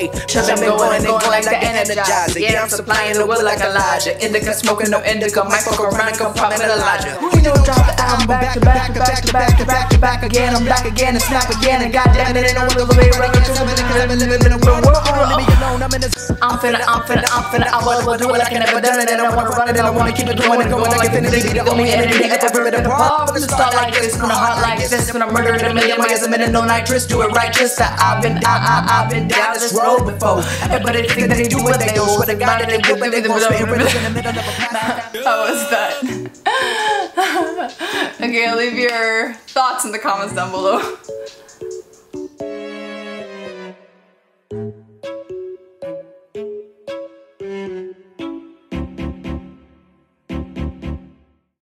Hey, cause I've been going and going like an energizer. Yeah, I'm supplying the will like Elijah. Indica, smoking no indica. Michael Carranza, compartment Elijah. We don't drop the album back to back to back to back to back to back again. I'm back again and snap again. And goddamn it, ain't no other way around. Cause I've been living in a world where I wanna be alone. I'm finna. I wanna do it like I never done it. And I wanna run it and I wanna keep it going and going like infinity. The only entity that ever been involved. It's start like this, from the heart like this. When I murder it a million ways, I'm in a no nitrous. Do it righteous. I've been down this road before. Everybody think that they do what they do. What they got, they do what they do. How was that? Okay, leave your thoughts in the comments down below.